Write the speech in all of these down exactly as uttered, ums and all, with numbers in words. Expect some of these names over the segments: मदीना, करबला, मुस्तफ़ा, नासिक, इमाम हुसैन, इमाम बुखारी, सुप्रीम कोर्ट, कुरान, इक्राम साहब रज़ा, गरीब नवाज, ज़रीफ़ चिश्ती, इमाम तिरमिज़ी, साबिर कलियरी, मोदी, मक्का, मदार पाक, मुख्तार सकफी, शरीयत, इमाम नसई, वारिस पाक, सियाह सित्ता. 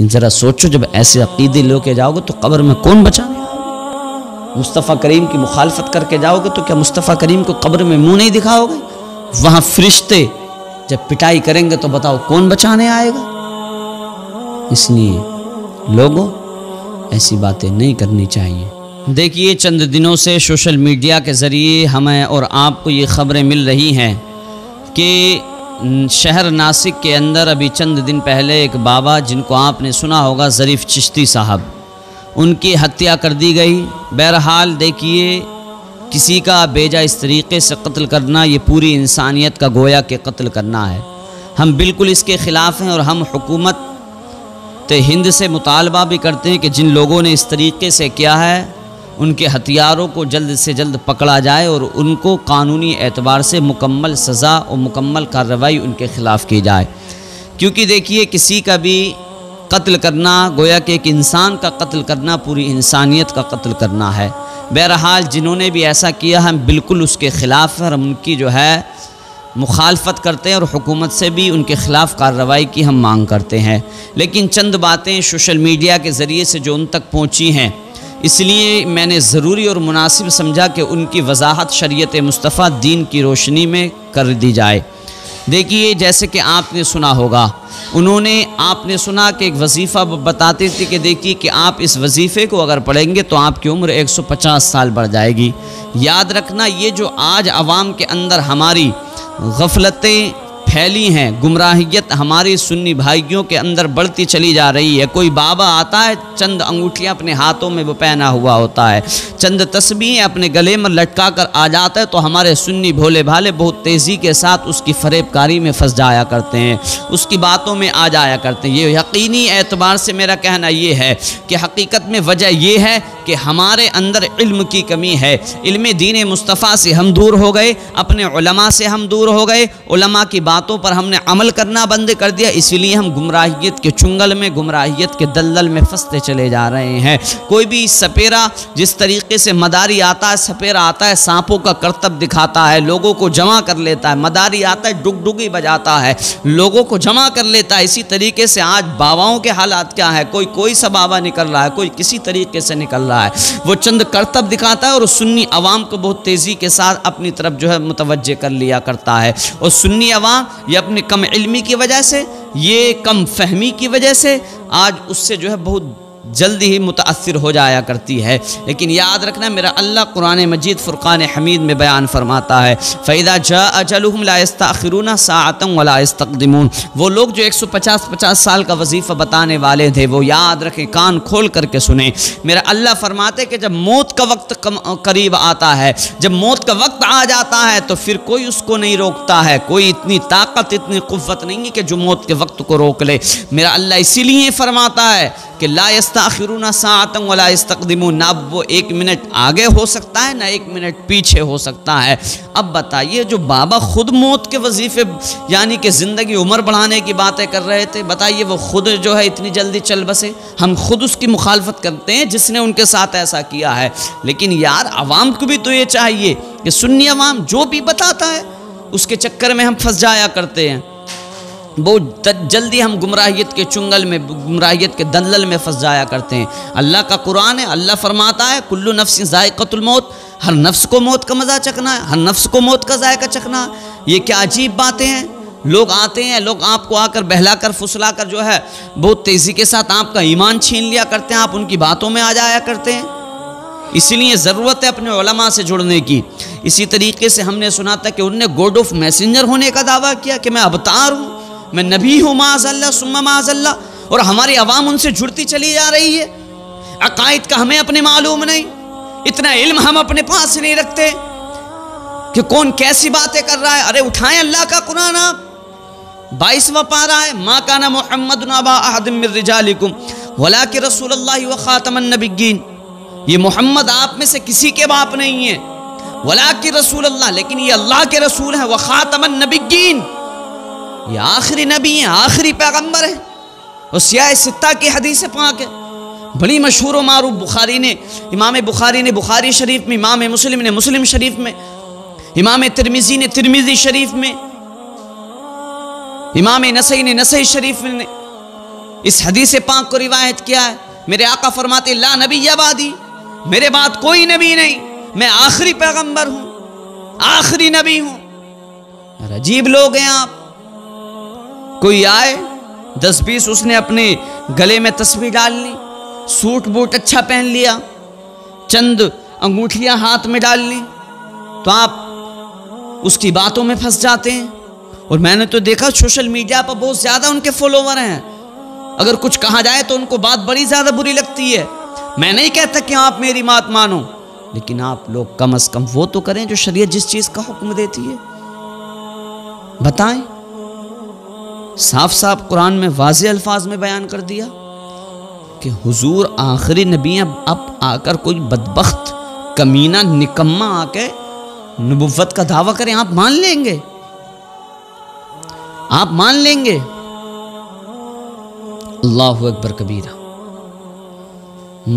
लेकिन ज़रा सोचो जब ऐसे अक़ीदे लेके जाओगे तो कब्र में कौन बचाने? मुस्तफ़ा करीम की मुखालफत करके जाओगे तो क्या मुस्तफ़ा करीम को कब्र में मुंह नहीं दिखाओगे? वहाँ फरिश्ते जब पिटाई करेंगे तो बताओ कौन बचाने आएगा? इसलिए लोगों ऐसी बातें नहीं करनी चाहिए। देखिए, चंद दिनों से सोशल मीडिया के ज़रिए हमें और आपको ये ख़बरें मिल रही हैं कि शहर नासिक के अंदर अभी चंद दिन पहले एक बाबा, जिनको आपने सुना होगा, ज़रीफ़ चिश्ती साहब, उनकी हत्या कर दी गई। बहरहाल देखिए, किसी का बेजा इस तरीके से कत्ल करना ये पूरी इंसानियत का गोया के कत्ल करना है। हम बिल्कुल इसके ख़िलाफ़ हैं और हम हुकूमत हिंद से मुतालबा भी करते हैं कि जिन लोगों ने इस तरीके से किया है उनके हथियारों को जल्द से जल्द पकड़ा जाए और उनको कानूनी एतबार से मुकम्मल सज़ा और मुकम्मल कार्रवाई उनके ख़िलाफ़ की जाए। क्योंकि देखिए, किसी का भी कत्ल करना, गोया कि एक इंसान का कत्ल करना, पूरी इंसानियत का कत्ल करना है। बहरहाल जिन्होंने भी ऐसा किया, हम बिल्कुल उसके ख़िलाफ़ हैं और उनकी जो है मुखालफत करते हैं और हुकूमत से भी उनके ख़िलाफ़ कार्रवाई की हम मांग करते हैं। लेकिन चंद बातें सोशल मीडिया के ज़रिए से जो उन तक पहुँची हैं, इसलिए मैंने ज़रूरी और मुनासिब समझा कि उनकी वजाहत शरीयत मुस्तफ़ा दीन की रोशनी में कर दी जाए। देखिए, जैसे कि आपने सुना होगा, उन्होंने आपने सुना कि एक वजीफ़ा बताते थे कि देखिए कि आप इस वजीफ़े को अगर पढ़ेंगे तो आपकी उम्र एक सौ पचास साल बढ़ जाएगी। याद रखना, ये जो आज आवाम के अंदर हमारी गफलतें फैली हैं, गुमराहियत हमारे सुन्नी भाइयों के अंदर बढ़ती चली जा रही है। कोई बाबा आता है, चंद अंगूठियाँ अपने हाथों में वो पहना हुआ होता है, चंद तस्बीहें अपने गले में लटका कर आ जाता है, तो हमारे सुन्नी भोले भाले बहुत तेज़ी के साथ उसकी फरेबकारी में फंस जाया करते हैं, उसकी बातों में आ जाया करते हैं। ये यकीनी एतबार से मेरा कहना ये है कि हकीकत में वजह यह है कि हमारे अंदर इल्म की कमी है। इल्म दीन मुस्तफ़ा से हम दूर हो गए, अपने उलमा से हम दूर हो गए, उलमा की बातों पर हमने अमल करना बंद कर दिया, इसीलिए हम गुमराहियत के चुंगल में, गुमराहियत के दलदल में फंसते चले जा रहे हैं। कोई भी सपेरा, जिस तरीके से मदारी आता है, सपेरा आता है, सांपों का करतब दिखाता है, लोगों को जमा कर लेता है। मदारी आता है, डुगडुगी बजाता है, लोगों को जमा कर लेता है। इसी तरीके से आज बाबाओं के हालात क्या है, कोई कोई सा बाबा निकल रहा है, कोई किसी तरीके से निकल रहा है, वो चंद करतब दिखाता है और सुन्नी आवाम को बहुत तेज़ी के साथ अपनी तरफ जो है मुतवज्जे कर लिया करता है। और सुन्नी आवाम ये अपने कम इल्मी की वजह से, ये कम फहमी की वजह से आज उससे जो है बहुत जल्दी ही मुतासिर हो जाया करती है। लेकिन याद रखना, मेरा अल्लाह कुरान मजीद फुरक़ान हमीद में बयान फरमाता है, फ़ैदा जा अजलहुम ला यस्तअखिरून साअतन वला यस्तक़दिमून। वो लोग जो एक सौ पचास पचास साल का वजीफ़ा बताने वाले थे, वो याद रखें, कान खोल करके सुने। मेरा अल्लाह फरमाते कि जब मौत का वक्त कम, करीब आता है, जब मौत का वक्त आ जाता है तो फिर कोई उसको नहीं रोकता है, कोई इतनी ताकत, इतनी कुव्वत नहीं है कि जो मौत के वक्त को रोक ले। मेरा अल्लाह इसीलिए फरमाता है कि ला यस्तअखिरून साअतन वला यस्तक़दिमून, ना वो एक मिनट आगे हो सकता है, ना एक मिनट पीछे हो सकता है। अब बताइए, जो बाबा ख़ुद मौत के वजीफ़े यानी कि ज़िंदगी उम्र बढ़ाने की बातें कर रहे थे, बताइए वो ख़ुद जो है इतनी जल्दी चल बसे। हम खुद उसकी मुखालफत करते हैं जिसने उनके साथ ऐसा किया है। लेकिन यार, आवाम को भी तो ये चाहिए कि सुन्नी आवाम जो भी बताता है उसके चक्कर में हम फंस जाया करते हैं, बहुत जल्दी हम गुमराहियत के चुंगल में, गुमराहियत के दलदल में फंस जाया करते हैं। अल्लाह का कुरान है, अल्लाह फरमाता है, कुल्लु नफ्सिन ज़ायक़तुल मौत, हर नफ्स को मौत का मज़ा चखना है, हर नफ्स को मौत का जायका चखना है। ये क्या अजीब बातें हैं। लोग आते हैं, लोग आपको आकर बहला कर, फुसला कर जो है बहुत तेज़ी के साथ आपका ईमान छीन लिया करते हैं, आप उनकी बातों में आ जाया करते हैं। इसीलिए ज़रूरत है अपने उलमा से जुड़ने की। इसी तरीके से हमने सुना था कि उनने गॉड ऑफ मैसेंजर होने का दावा किया कि मैं अवतार हूँ, मैं नबी हूँ, माज़ल्ला सुम्मा माज़ल्ला, और हमारी आवाम उनसे जुड़ती चली जा रही है। अकायद का हमें अपने मालूम नहीं, इतना इल्म हम अपने पास नहीं रखते कि कौन कैसी बातें कर रहा है। अरे उठाएं अल्लाह का कुरान, आप बाईसवा पारा है, माँ काना मोहम्मद अबा अहद मिर रिजालिकुम वलाकिन रसूलुल्लाह व खातमन नबिय्यीन। ये मोहम्मद आप में से किसी के बाप नहीं है, वलाकिन रसूलुल्लाह, लेकिन ये अल्लाह के रसूल हैं, व खातमन नबिय्यीन, ये आखिरी नबी हैं, आखिरी पैगम्बर हैं। और सियाह सित्ता की हदीस पाक है, बड़ी मशहूर व मारूफ, बुखारी ने, इमाम बुखारी ने बुखारी शरीफ में, इमाम मुस्लिम ने मुस्लिम शरीफ में, इमाम तिरमिज़ी ने तिरमिज़ी शरीफ में, इमाम नसई ने नसई शरीफ में, इस हदीस पाक को रिवायत किया है। मेरे आका फरमाते ला नबी आबादी, मेरे बाद कोई नबी नहीं, मैं आखिरी पैगंबर हूँ, आखिरी नबी हूँ। अजीब लोग हैं आप। कोई आए दस बीस, उसने अपने गले में तस्बीह डाल ली, सूट बूट अच्छा पहन लिया, चंद अंगूठियां हाथ में डाल ली, तो आप उसकी बातों में फंस जाते हैं। और मैंने तो देखा सोशल मीडिया पर बहुत ज़्यादा उनके फॉलोवर हैं, अगर कुछ कहा जाए तो उनको बात बड़ी ज़्यादा बुरी लगती है। मैं नहीं कहता कि आप मेरी बात मानो, लेकिन आप लोग कम अज़ कम वो तो करें जो शरीयत जिस चीज़ का हुक्म देती है। बताएं, साफ साफ कुरान में वाज़े अल्फाज में बयान कर दिया कि हुजूर आखिरी नबी हैं। अब आकर कोई बदबख्त कमीना निकम्मा आके नबुव्वत का दावा करें, आप मान लेंगे? आप मान लेंगे? अल्लाहू अकबर कबीरा।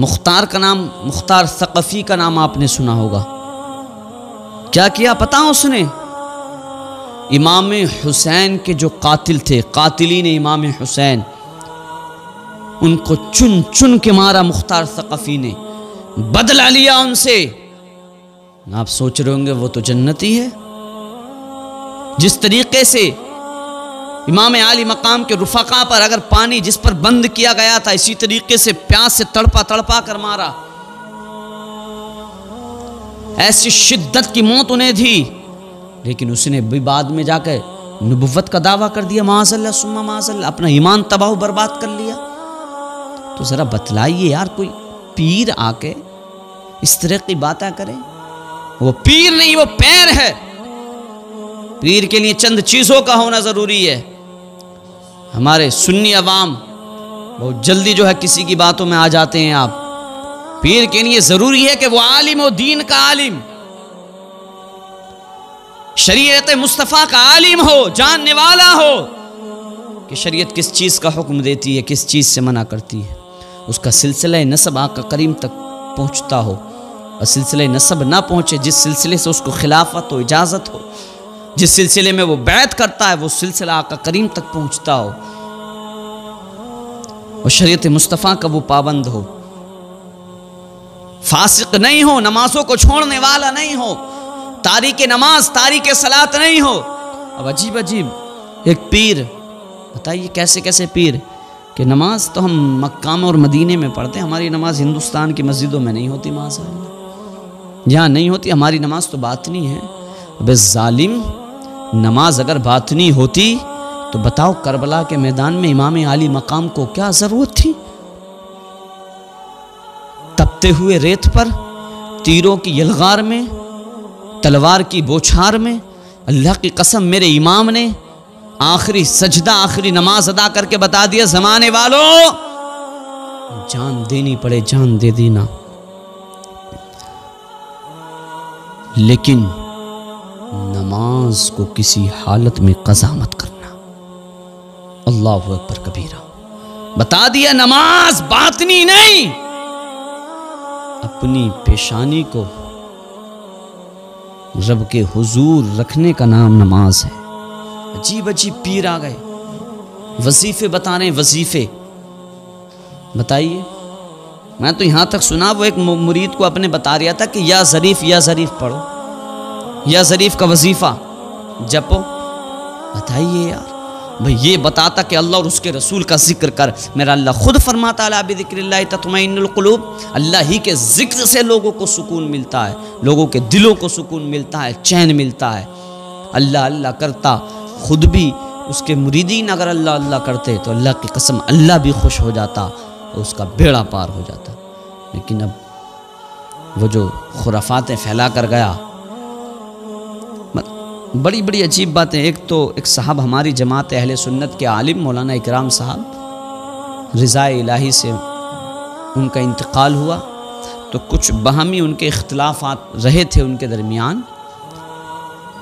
मुख्तार का नाम, मुख्तार सकफी का नाम आपने सुना होगा। क्या किया पता उसने? इमाम हुसैन के जो कातिल थे, कातिलीन इमाम हुसैन, उनको चुन चुन के मारा मुख्तार सकफी ने, बदला लिया उनसे। आप सोच रहे होंगे वो तो जन्नती है। जिस तरीके से इमाम आली मकाम के रुफका पर अगर पानी जिस पर बंद किया गया था, इसी तरीके से प्यास से तड़पा तड़पा कर मारा। ऐसी शिद्दत की मौत उन्हें थी, लेकिन उसने भी बाद में जाकर नबुव्वत का दावा कर दिया। माज़ल्लाह सुम्मा माज़ल्लाह, अपना ईमान तबाह बर्बाद कर लिया। तो ज़रा बतलाइए यार, कोई पीर आके इस तरह की बातें करे? वो पीर नहीं, वो पैर है। पीर के लिए चंद चीज़ों का होना ज़रूरी है। हमारे सुन्नी अवाम बहुत जल्दी जो है किसी की बातों में आ जाते हैं। आप पीर के लिए ज़रूरी है कि वो आलिम हो, दीन का आलिम, शरीयत मुस्तफ़ा का आलिम हो, जानने वाला हो कि शरीयत किस चीज़ का हुक्म देती है, किस चीज़ से मना करती है, उसका सिलसिला नसब आका करीम तक पहुँचता हो। और सिलसिला नसब ना पहुँचे, जिस सिलसिले से उसको खिलाफत हो, इजाज़त हो, जिस सिलसिले में वो बैत करता है, वो सिलसिला आका करीम तक पहुँचता हो और शरीयत मुस्तफ़ा का वो पाबंद हो, फासिक नहीं हो, नमाजों को छोड़ने वाला नहीं हो, तारीके नमाज तारीके सलात नहीं हो। अब अजीब अजीब एक पीर, बताइए कैसे कैसे पीर कि नमाज तो हम मक्का में और मदीने में पढ़ते हैं, हमारी नमाज हिंदुस्तान की मस्जिदों में नहीं होती, माशाअल्लाह यहाँ नहीं होती, हमारी नमाज तो बातनी है। अबे जालिम, नमाज अगर बातनी होती तो बताओ करबला के मैदान में इमाम आली मकाम को क्या ज़रूरत थी? तपते हुए रेत पर, तीरों की यलगार में, तलवार की बौछार में, अल्लाह की कसम मेरे इमाम ने आखिरी सजदा, आखिरी नमाज अदा करके बता दिया ज़माने वालों जान देनी पड़े जान दे देना। लेकिन नमाज को किसी हालत में कज़ा मत करना। अल्लाहू अकबर कबीरा, बता दिया नमाज बातनी नहीं। अपनी पेशानी को रब के हुजूर रखने का नाम नमाज है। अजीब अजीब पीर आ गए, वजीफे बता रहे, वजीफे बताइए। मैं तो यहाँ तक सुना वो एक मुरीद को अपने बता रहा था कि या ज़रीफ़ या ज़रीफ़ पढ़ो, या ज़रीफ़ का वजीफ़ा जपो। बताइए यार भाई, ये बताता कि अल्लाह और उसके रसूल का जिक्र कर। मेरा अल्लाह खुद फरमाता अला बिज़िक्रिल्लाहि तत्मइन्नुल कुलूब, अल्लाह ही के जिक्र से लोगों को सुकून मिलता है, लोगों के दिलों को सुकून मिलता है, चैन मिलता है। अल्लाह अल्लाह करता खुद भी, उसके मुरीदीन अगर अल्लाह अल्लाह करते तो अल्लाह की कसम अल्लाह भी खुश हो जाता और उसका बेड़ा पार हो जाता। लेकिन अब वो जो खुराफातें फैला कर गया, बड़ी बड़ी अजीब बातें। एक तो एक साहब हमारी जमात अहले सुन्नत के आलिम मौलाना इक्राम साहब रज़ा इलाही से उनका इंतकाल हुआ, तो कुछ बहमी उनके इख्तलाफात रहे थे उनके दरमियान।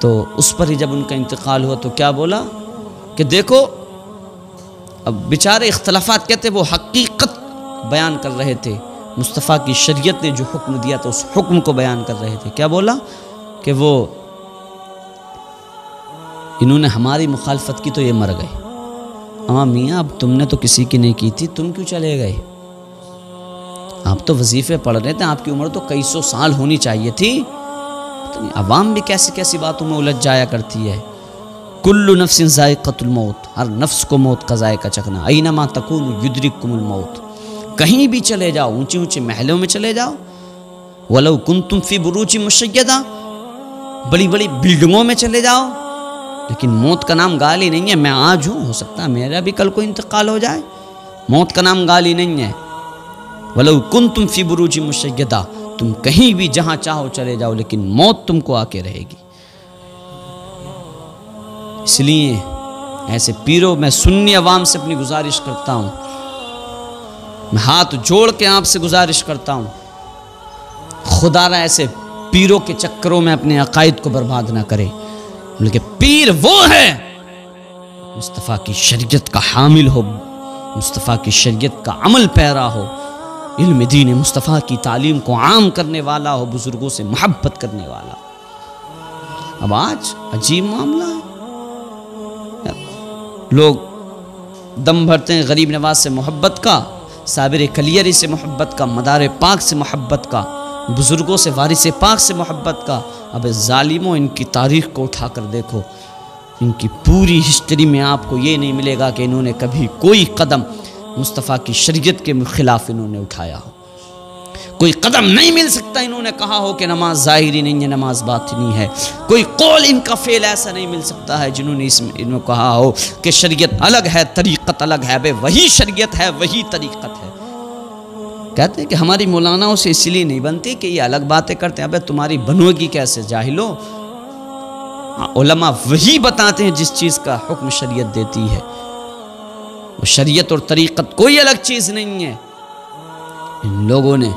तो उस पर ही जब उनका इंतकाल हुआ तो क्या बोला कि देखो, अब बेचारे इख्तलाफात कहते वो हकीकत बयान कर रहे थे, मुस्तफ़ा की शरीयत ने जो हुक्म दिया था उस हुक्म को बयान कर रहे थे। क्या बोला कि वो इन्होंने हमारी मुखालफत की तो ये मर गए, अमा मियाँ अब तुमने तो किसी की नहीं की थी, तुम क्यों चले गए? आप तो वजीफे पढ़ रहे थे, आपकी उम्र तो कई सौ साल होनी चाहिए थी। तो अवाम भी कैसी कैसी बातों में उलझ जाया करती है। कुल्लु नफ्सिन ज़ायक़तुल मौत, हर नफ्स को मौत का ज़ायक़ा चखना। ऐनमा तकूनु युद्रिकुमुल मौत, कहीं भी चले जाओ, ऊंचे ऊंचे महलों में चले जाओ। वलौ कुंतुम फी बुरूची मुशय्यदा, बड़ी बड़ी बिल्डिंगों में चले जाओ, लेकिन मौत का नाम गाली नहीं है। मैं आज हूँ, हो सकता है मेरा भी कल को इंतकाल हो जाए, मौत का नाम गाली नहीं है। वलौ कुंतुम फी बुरूची मुशय्यदा, तुम कहीं भी जहाँ चाहो चले जाओ, लेकिन मौत तुमको आके रहेगी। इसलिए ऐसे पीरों, मैं सुन्नी अवाम से अपनी गुजारिश करता हूँ, मैं हाथ जोड़ के आपसे गुजारिश करता हूँ, खुदारा ऐसे पीरों के चक्करों में अपने अकायद को बर्बाद ना करें। बल्कि पीर वो है, मुस्तफ़ा की शरीयत का हामिल हो, मुस्तफ़ा की शरीयत का अमल पैरा हो, इल्म दीन मुस्तफ़ा की तालीम को आम करने वाला हो, बुज़ुर्गों से मोहब्बत करने वाला। अब आज अजीब मामला है, लोग दम भरते हैं गरीब नवाज से मोहब्बत का, साबिर कलियरी से मोहब्बत का, मदार पाक से मोहब्बत का, बुज़ुर्गों से वारिस पाक से मोहब्बत का। अब ज़ालिमों, इनकी तारीख़ को उठा कर देखो, इनकी पूरी हिस्ट्री में आपको ये नहीं मिलेगा कि इन्होंने कभी कोई कदम मुस्तफ़ा की शरीयत के खिलाफ इन्होंने उठाया हो। कोई कदम नहीं मिल सकता इन्होंने कहा हो कि नमाज ज़ाहिरी नहीं है, नमाज बातिनी है। कोई कौल, इनका फेल ऐसा नहीं मिल सकता है जिन्होंने इसमें इन्होंने कहा हो कि शरीयत अलग है, तरीक़त अलग है। भाई वही शरीयत है, वही तरीक़त है। कहते हैं कि हमारी मौलानाओं से इसलिए नहीं बनती कि ये अलग बातें करते हैं। अब तुम्हारी बनोगी कैसे जाहिलो? उलमा वही बताते हैं जिस चीज़ का हुक्म शरीयत देती है। वो शरीयत और तरीक़त कोई अलग चीज़ नहीं है। इन लोगों ने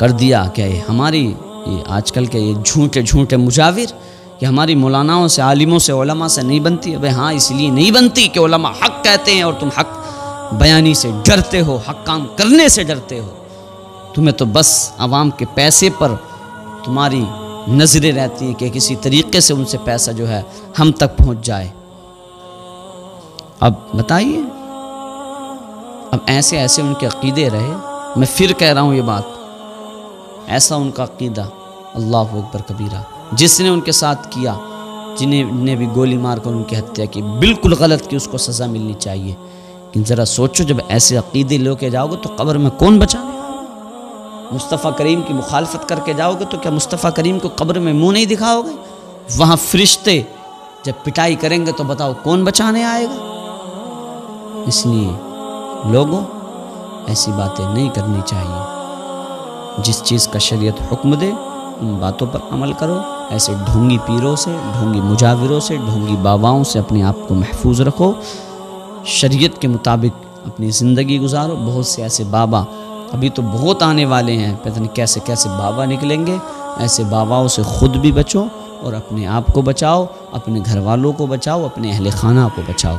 कर दिया क्या, ये हमारी ये आजकल के ये झूठे झूठे मुजाविर, ये हमारी मौलानाओं से, आलिमों से, उलमा से नहीं बनती। अब हाँ, इसलिए नहीं बनती कि उलमा हक़ कहते हैं और तुम हक़ बयानी से डरते हो, हक काम करने से डरते हो। तुम्हें तो बस आवाम के पैसे पर तुम्हारी नज़रें रहती हैं कि किसी तरीके से उनसे पैसा जो है हम तक पहुंच जाए। अब बताइए, अब ऐसे ऐसे उनके अक़ीदे रहे। मैं फिर कह रहा हूँ ये बात, ऐसा उनका अक़ीदा, अल्लाहू अकबर कबीरा। जिसने उनके साथ किया, जिन्हें भी गोली मारकर उनकी हत्या की, बिल्कुल गलत की, उसको सज़ा मिलनी चाहिए। ज़रा सोचो, जब ऐसे अक़ीदे लेके जाओगे तो कब्र में कौन बचाने? मुस्तफ़ा करीम की मुखालफत करके जाओगे तो क्या मुस्तफ़ा करीम को कब्र में मुंह नहीं दिखाओगे? वहाँ फरिश्ते जब पिटाई करेंगे तो बताओ कौन बचाने आएगा? इसलिए लोगों, ऐसी बातें नहीं करनी चाहिए। जिस चीज़ का शरीयत हुक्म दे, उन बातों पर अमल करो। ऐसे ढोंगी पीरों से, ढोंगी मुजाविरों से, ढोंगी बाबाओं से अपने आप को महफूज रखो। शरीयत के मुताबिक अपनी ज़िंदगी गुजारो। बहुत से ऐसे बाबा, अभी तो बहुत आने वाले हैं, पता नहीं कैसे कैसे बाबा निकलेंगे। ऐसे बाबाओं से ख़ुद भी बचो और अपने आप को बचाओ, अपने घर वालों को बचाओ, अपने अहले खाना को बचाओ।